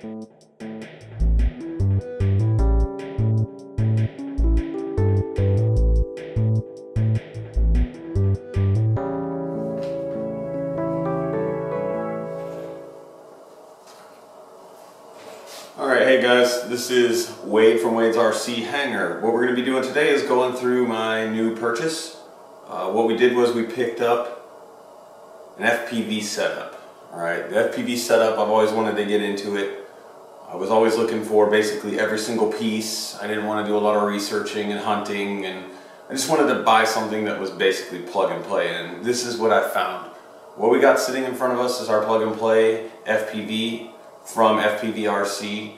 Hey guys, this is Wade from Wade's RC Hanger. What we're going to be doing today is going through my new purchase. What we did was we picked up an FPV setup. Alright, the FPV setup, I've always wanted to get into it. I was always looking for basically every single piece. I didn't want to do a lot of researching and hunting, and I just wanted to buy something that was basically plug and play, and this is what I found. What we got sitting in front of us is our plug and play FPV from FPVRC.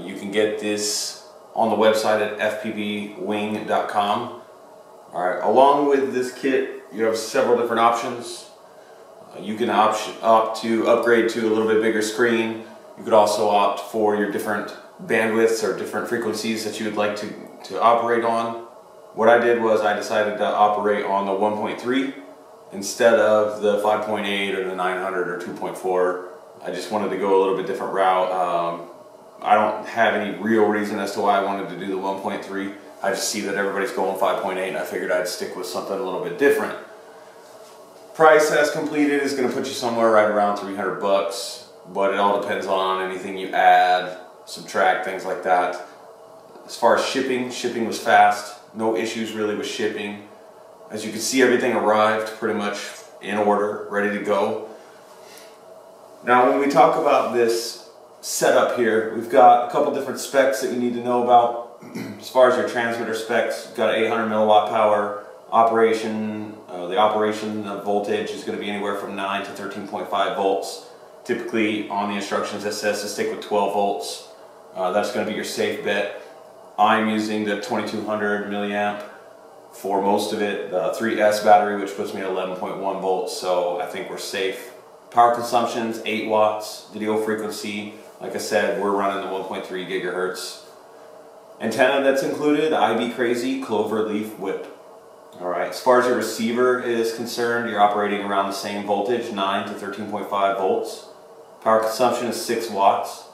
You can get this on the website at fpvwing.com. Alright, along with this kit, you have several different options. You can opt to upgrade to a little bit bigger screen. You could also opt for your different bandwidths or different frequencies that you would like to operate on. What I did was I decided to operate on the 1.3 instead of the 5.8 or the 900 or 2.4. I just wanted to go a little bit different route. I don't have any real reason as to why I wanted to do the 1.3. I just see that everybody's going 5.8 and I figured I'd stick with something a little bit different. Price as completed is going to put you somewhere right around 300 bucks, but it all depends on anything you add, subtract, things like that. As far as shipping, shipping was fast. No issues really with shipping. As you can see, everything arrived pretty much in order, ready to go. Now when we talk about this setup here, we've got a couple different specs that you need to know about. As far as your transmitter specs, you've got 800 milliwatt power operation. The operation of voltage is going to be anywhere from 9 to 13.5 volts. Typically on the instructions it says to stick with 12 volts. That's going to be your safe bet. I'm using the 2200 milliamp for most of it, the 3S battery, which puts me at 11.1 volts, so I think we're safe. Power consumption is 8 watts, video frequency. Like I said, we're running the 1.3 GHz. Antenna that's included, IB Crazy Clover Leaf Whip. Alright, as far as your receiver is concerned, you're operating around the same voltage, 9 to 13.5 volts. Power consumption is 6 watts.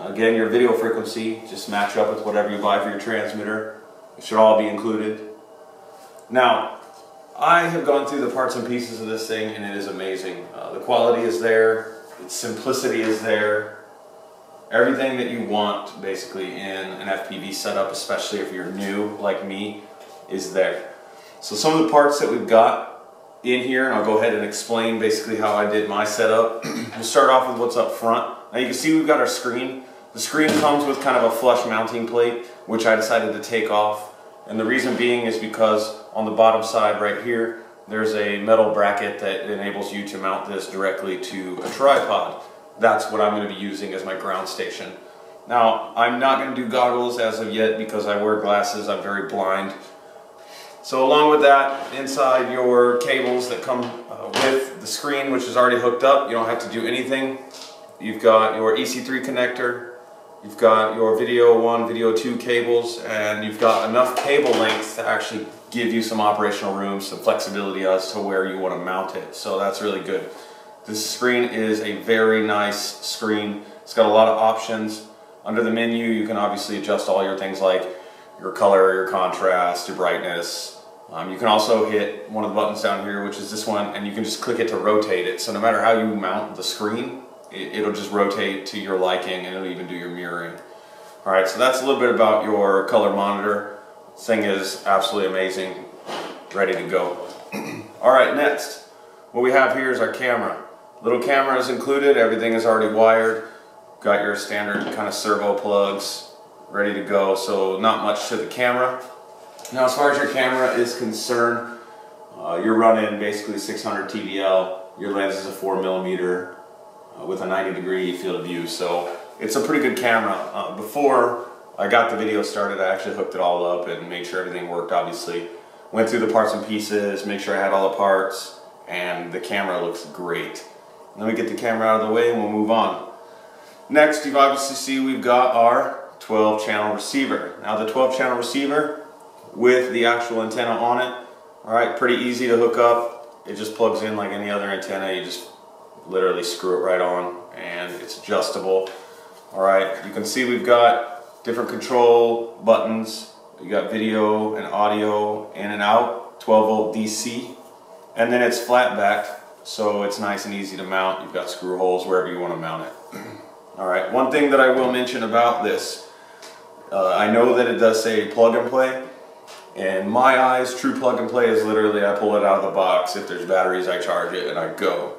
Again, your video frequency, just match up with whatever you buy for your transmitter. It should all be included. Now, I have gone through the parts and pieces of this thing and it is amazing. The quality is there. Its simplicity is there. Everything that you want basically in an FPV setup, especially if you're new like me, is there. So some of the parts that we've got in here, and I'll go ahead and explain basically how I did my setup. We'll start off with what's up front. Now you can see we've got our screen. The screen comes with kind of a flush mounting plate, which I decided to take off. And the reason being is because on the bottom side right here, there's a metal bracket that enables you to mount this directly to a tripod. That's what I'm going to be using as my ground station. Now, I'm not going to do goggles as of yet because I wear glasses, I'm very blind. So along with that, inside your cables that come with the screen, which is already hooked up, you don't have to do anything. You've got your EC3 connector, you've got your video 1, video 2 cables, and you've got enough cable length to actually give you some operational room, some flexibility as to where you want to mount it. So that's really good. This screen is a very nice screen. It's got a lot of options. Under the menu, you can obviously adjust all your things like your color, your contrast, your brightness. You can also hit one of the buttons down here, which is this one, and you can just click it to rotate it. So no matter how you mount the screen, it'll just rotate to your liking, and it'll even do your mirroring. All right, so that's a little bit about your color monitor. This thing is absolutely amazing, ready to go. Alright, next, what we have here is our camera. Little camera is included, everything is already wired. Got your standard kind of servo plugs ready to go, so not much to the camera. Now as far as your camera is concerned, you're running basically 600 TVL, your lens is a 4mm with a 90-degree field of view, so it's a pretty good camera. Before I got the video started, I actually hooked it all up and made sure everything worked, obviously. Went through the parts and pieces, make sure I had all the parts, and the camera looks great. Let me get the camera out of the way and we'll move on. Next, you've obviously seen we've got our 12-channel receiver. Now the 12-channel receiver with the actual antenna on it, alright, pretty easy to hook up. It just plugs in like any other antenna, you just literally screw it right on. and it's adjustable. All right, you can see we've got different control buttons. You got video and audio, in and out, 12 volt DC, and then it's flat backed, so it's nice and easy to mount. You've got screw holes wherever you want to mount it. All right, one thing that I will mention about this, I know that it does say plug and play. In my eyes, true plug and play is literally I pull it out of the box. If there's batteries, I charge it and I go.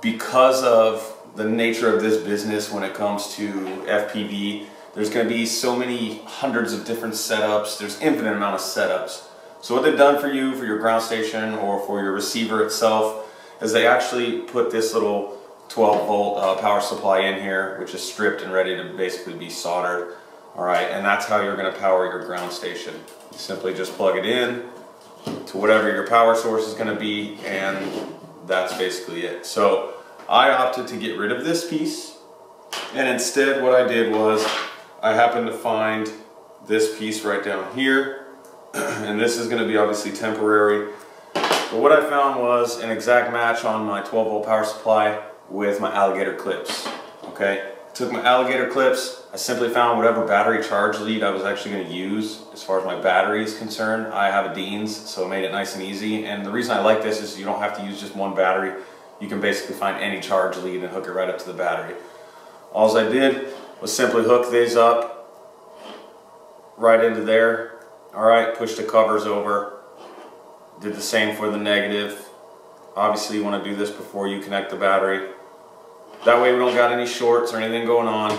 Because of the nature of this business when it comes to FPV, there's going to be so many hundreds of different setups. There's infinite amount of setups. So what they've done for you, for your ground station or for your receiver itself, is they actually put this little 12 volt power supply in here, which is stripped and ready to basically be soldered. All right, and that's how you're going to power your ground station. You simply just plug it in to whatever your power source is going to be, and that's basically it. So I opted to get rid of this piece, and instead what I did was I happened to find this piece right down here, and this is going to be obviously temporary. But what I found was an exact match on my 12 volt power supply with my alligator clips. Okay, took my alligator clips. I simply found whatever battery charge lead I was actually going to use as far as my battery is concerned. I have a Dean's, so it made it nice and easy. And the reason I like this is you don't have to use just one battery. You can basically find any charge lead and hook it right up to the battery. All I did was simply hook these up right into there. All right, push the covers over. Did the same for the negative. Obviously you want to do this before you connect the battery. That way we don't got any shorts or anything going on.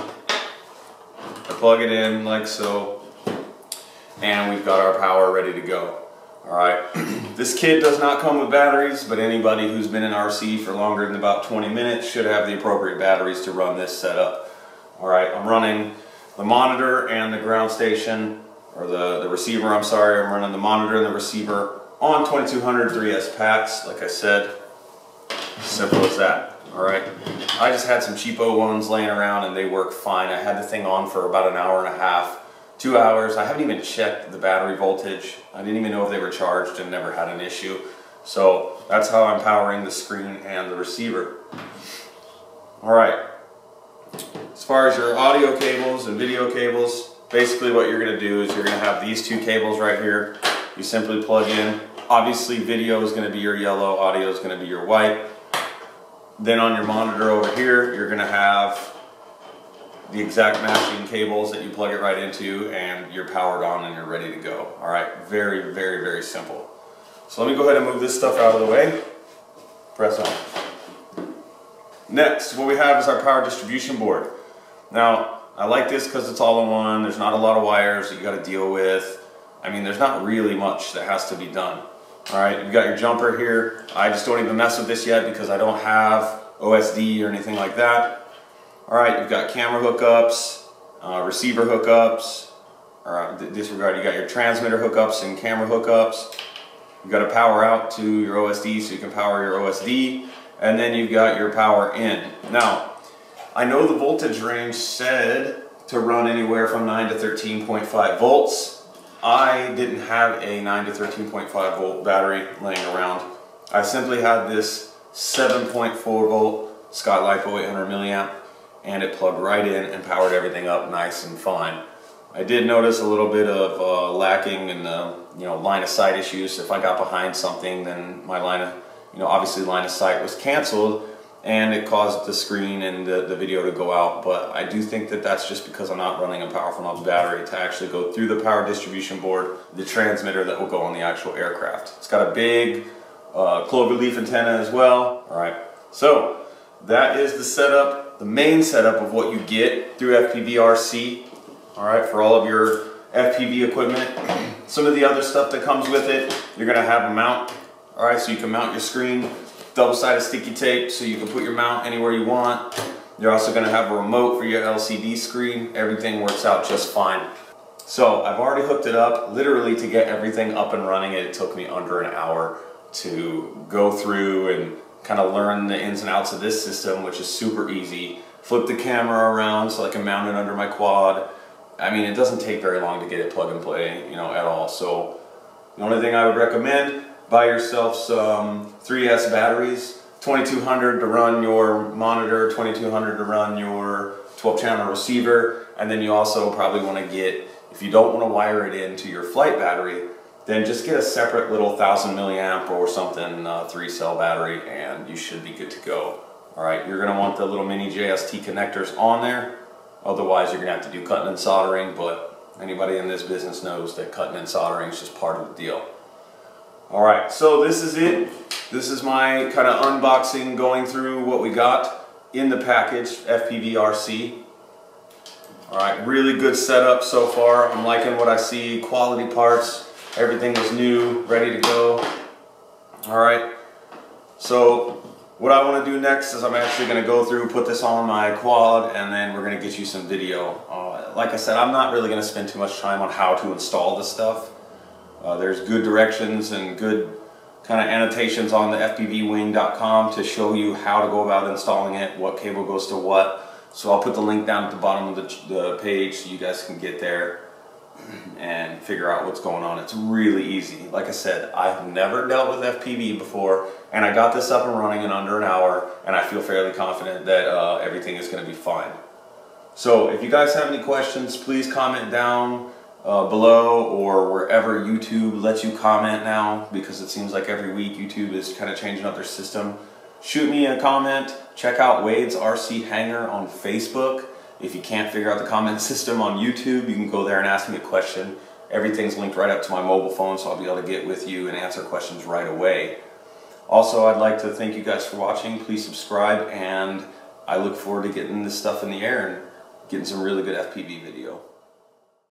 I plug it in like so, and we've got our power ready to go. All right, this kit does not come with batteries, but anybody who's been in RC for longer than about 20 minutes should have the appropriate batteries to run this setup. All right, I'm running the monitor and the ground station, or the receiver, I'm sorry. I'm running the monitor and the receiver on 2200 3S packs, like I said. Simple as that. All right, I just had some cheapo ones laying around and they work fine. I had the thing on for about an hour and a half, 2 hours. I haven't even checked the battery voltage. I didn't even know if they were charged and never had an issue. So that's how I'm powering the screen and the receiver. All right, as far as your audio cables and video cables, basically what you're gonna do is you're gonna have these two cables right here. You simply plug in. Obviously video is gonna be your yellow, audio is gonna be your white. Then on your monitor over here, you're gonna have the exact matching cables that you plug it right into, and you're powered on and you're ready to go. All right, very, very, very simple. So let me go ahead and move this stuff out of the way. Press on. Next, what we have is our power distribution board. Now, I like this because it's all in one. There's not a lot of wires that you gotta deal with. I mean, there's not really much that has to be done. All right, you've got your jumper here. I just don't even mess with this yet because I don't have OSD or anything like that. All right, you've got camera hookups, receiver hookups. All right, disregard, you got your transmitter hookups and camera hookups. You've got a power out to your OSD so you can power your OSD. And then you've got your power in. Now, I know the voltage range said to run anywhere from 9 to 13.5 volts. I didn't have a 9 to 13.5 volt battery laying around. I simply had this 7.4 volt Sky LiPo 800 milliamp, and it plugged right in and powered everything up nice and fine. I did notice a little bit of lacking in the line of sight issues. If I got behind something, then my line of obviously line of sight was canceled, and it caused the screen and the video to go out. But I do think that that's just because I'm not running a powerful enough battery to actually go through the power distribution board, the transmitter that will go on the actual aircraft. It's got a big clover leaf antenna as well. All right, so that is the setup, the main setup of what you get through FPVRC. All right, for all of your FPV equipment. Some of the other stuff that comes with it, you're gonna have a mount. All right, so you can mount your screen. Double-sided sticky tape so you can put your mount anywhere you want. You're also going to have a remote for your LCD screen. Everything works out just fine. So I've already hooked it up. Literally to get everything up and running, it took me under an hour to go through and kind of learn the ins and outs of this system, which is super easy. Flip the camera around so I can mount it under my quad. I mean, it doesn't take very long to get it plug and play, at all. So the only thing I would recommend, buy yourself some 3S batteries. 2200 to run your monitor, 2200 to run your 12-channel receiver, and then you also probably want to get, if you don't want to wire it into your flight battery, then just get a separate little 1000 milliamp or something 3-cell battery, and you should be good to go. All right, you're going to want the little mini JST connectors on there. Otherwise, you're going to have to do cutting and soldering, but anybody in this business knows that cutting and soldering is just part of the deal. All right, so this is it. This is my kind of unboxing, going through what we got in the package, FPVRC. All right, really good setup so far. I'm liking what I see, quality parts. Everything is new, ready to go. All right, so what I want to do next is I'm actually going to go through, put this on my quad, and then we're going to get you some video. Like I said, I'm not really going to spend too much time on how to install this stuff. There's good directions and good kind of annotations on the fpvwing.com to show you how to go about installing it, what cable goes to what. So I'll put the link down at the bottom of the page so you guys can get there and figure out what's going on. It's really easy. Like I said, I've never dealt with FPV before, and I got this up and running in under an hour, and I feel fairly confident that everything is going to be fine. So if you guys have any questions, please comment down below, or wherever YouTube lets you comment now, because it seems like every week YouTube is kind of changing up their system. Shoot me a comment. Check out Wade's RC Hanger on Facebook. If you can't figure out the comment system on YouTube, you can go there and ask me a question. Everything's linked right up to my mobile phone, so I'll be able to get with you and answer questions right away. Also, I'd like to thank you guys for watching. Please subscribe, and I look forward to getting this stuff in the air and getting some really good FPV video.